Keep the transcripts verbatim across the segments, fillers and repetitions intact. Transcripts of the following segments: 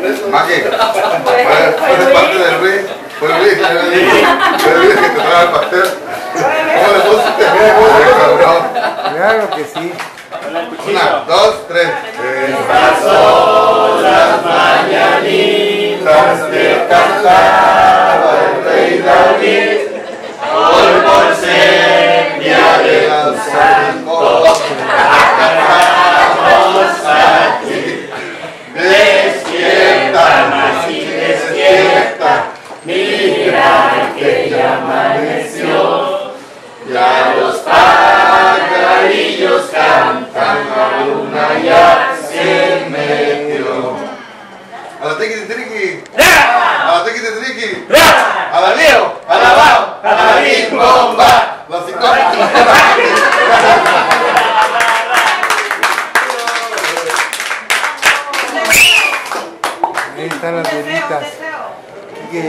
Maki, ¿puedes parte de Luis? Fue Luis, fue Luis que te trae el pastel. ¿Cómo le pusiste? Claro que sí. Una, dos, tres. Estas son las mañanitas que cantaba el rey David, hoy por ser día de los santos, cantamos a ti. Despierta, Masí, despierta, mira que ya amaneció, ya los pajarillos cantan, la luna ya se metió. A la triqui triqui, a la triqui triqui, a la lío, a la bao, a la bimbomba, los psicólogos. Están las velitas. Que se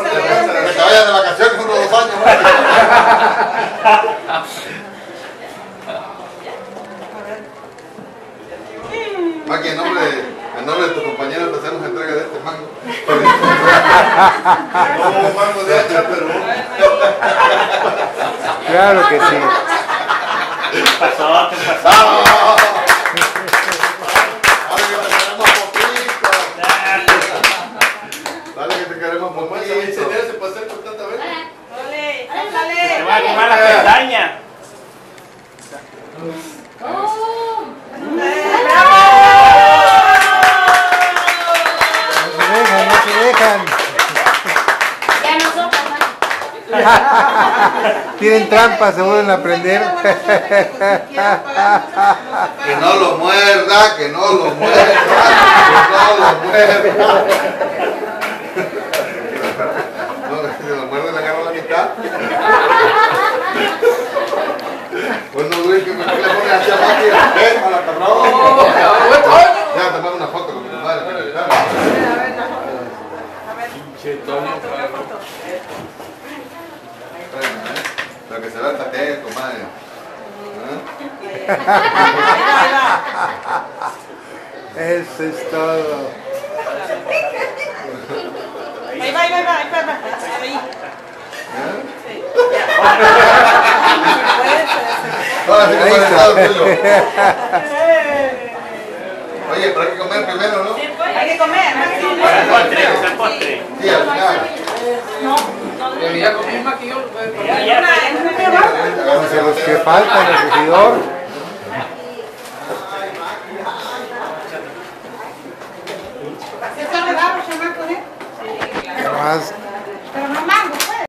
vayan de vacaciones unos dos años. Maki, en nombre, en nombre de tu compañero te hacemos entrega de este mango. Como mango de hacha, pero. Claro que sí. Pasó, te pasó. Tienen trampa, se vuelven a aprender. Que no lo muerda, que no lo muerda, que no lo muerda. No, si lo muerde le agarro la mitad. Bueno, Luis, que me le pones hacia abajo y la pez, a la carrón. Ya, tomar una foto con mi madre. A ver, a ver. Pinche tono, lo que se va a tatear, comadre. Eso es todo. Ahí va, ahí va, ahí va, ahí va, ahí va. Oye, pero hay que comer primero, ¿no? Hay que comer. Para el postre, para el postre. Sí, al final. No. Ya comimos aquí, yo lo puedo comer. Los que faltan, el regidor. ¿Qué más